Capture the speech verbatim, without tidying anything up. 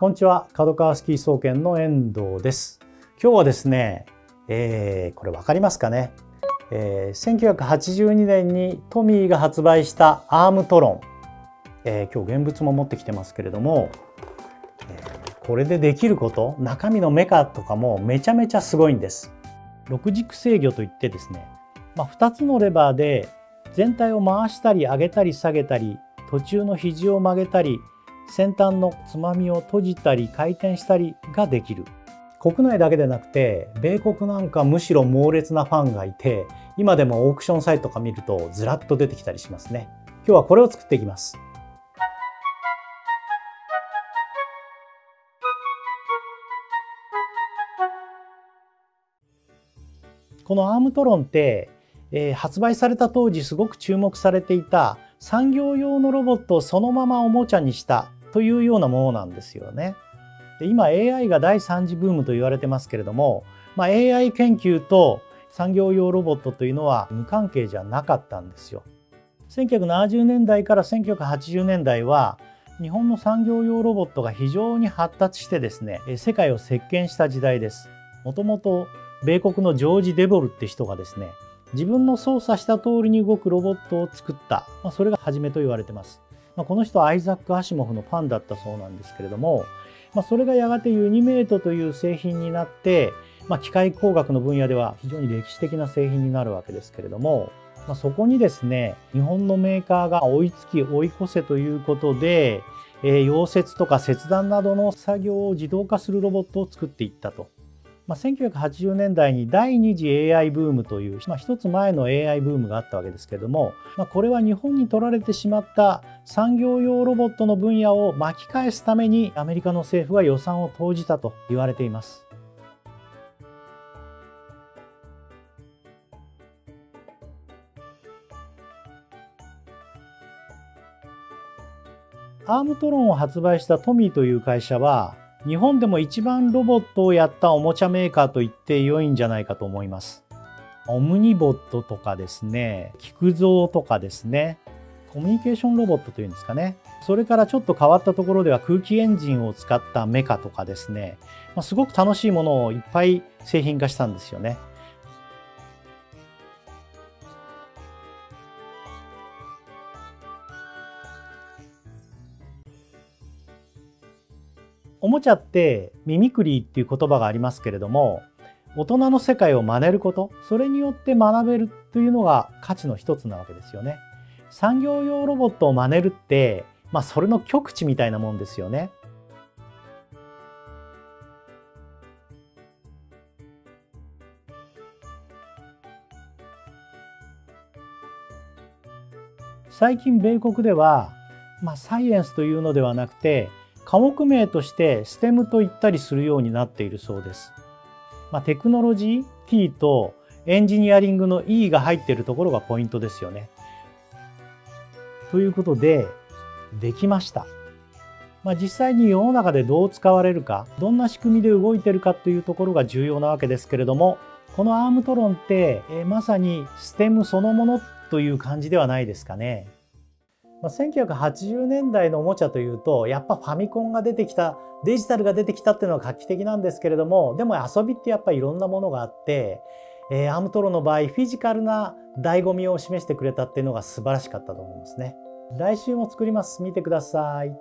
こんにちは、角川スキー総研の遠藤です。今日はですね、えー、これ分かりますかね、えー、せんきゅうひゃくはちじゅうにねんにトミーが発売したアームトロン、えー、今日現物も持ってきてますけれども、えー、これでできること、中身のメカとかもめちゃめちゃすごいんです。ろく軸制御といってですね、まあ、ふたつのレバーで全体を回したり上げたり下げたり、途中の肘を曲げたり、先端のつまみを閉じたり回転したりができる。国内だけでなくて米国なんかむしろ猛烈なファンがいて、今でもオークションサイトとか見るとずらっと出てきたりしますね。今日はこれを作っていきます。このアームトロンって、えー、発売された当時すごく注目されていた産業用のロボットをそのままおもちゃにしたというようなものなんですよね。で、今 エーアイ がだいさん次ブームと言われてますけれども、まあ、エーアイ 研究と産業用ロボットというのは無関係じゃなかったんですよ。せんきゅうひゃくななじゅうねんだいからせんきゅうひゃくはちじゅうねんだいは日本の産業用ロボットが非常に発達してですね、世界を席巻した時代です。もともと米国のジョージ・デボルって人がですね、自分の操作した通りに動くロボットを作った、まあ、それが初めと言われてます。まあ、この人はアイザック・アシモフのファンだったそうなんですけれども、まあ、それがやがてユニメートという製品になって、まあ、機械工学の分野では非常に歴史的な製品になるわけですけれども、まあ、そこにですね、日本のメーカーが追いつき追い越せということで、えー、溶接とか切断などの作業を自動化するロボットを作っていったと。まあ、せんきゅうひゃくはちじゅうねんだいにだいに次 エーアイ ブームという、まあ、ひとつ前の エーアイ ブームがあったわけですけれども、まあ、これは日本に取られてしまった産業用ロボットの分野を巻き返すためにアメリカの政府が予算を投じたと言われています。アームトロンを発売したトミーという会社は、日本でも一番ロボットをやったおもちゃメーカーと言って良いんじゃないかと思います。オムニボットとかですね、菊蔵とかですね、コミュニケーションロボットというんですかね。それからちょっと変わったところでは空気エンジンを使ったメカとかですね、まあ、すごく楽しいものをいっぱい製品化したんですよね。おもちゃってミミクリーっていう言葉がありますけれども、大人の世界を真似ること、それによって学べるというのが価値の一つなわけですよね。産業用ロボットを真似るって、まあ、それの極致みたいなもんですよね。最近米国では、まあ、サイエンスというのではなくて科目名として ステム と言ったりするようになっているそうです。まあ、テクノロジー ティー とエンジニアリングの イー が入っているところがポイントですよね。ということで、できました。まあ、実際に世の中でどう使われるか、どんな仕組みで動いてるかというところが重要なわけですけれども、このアームトロンって、えー、まさに ステム そのものという感じではないですかね。せんきゅうひゃくはちじゅうねんだいのおもちゃというと、やっぱファミコンが出てきた、デジタルが出てきたっていうのは画期的なんですけれども、でも遊びってやっぱりいろんなものがあって、えー、アームトロンの場合フィジカルな醍醐味を示してくれたっていうのが素晴らしかったと思いますね。来週も作ります。見てください。